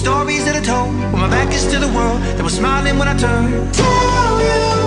Stories that I told, when my back is to the world, they were smiling when I turned. Tell you.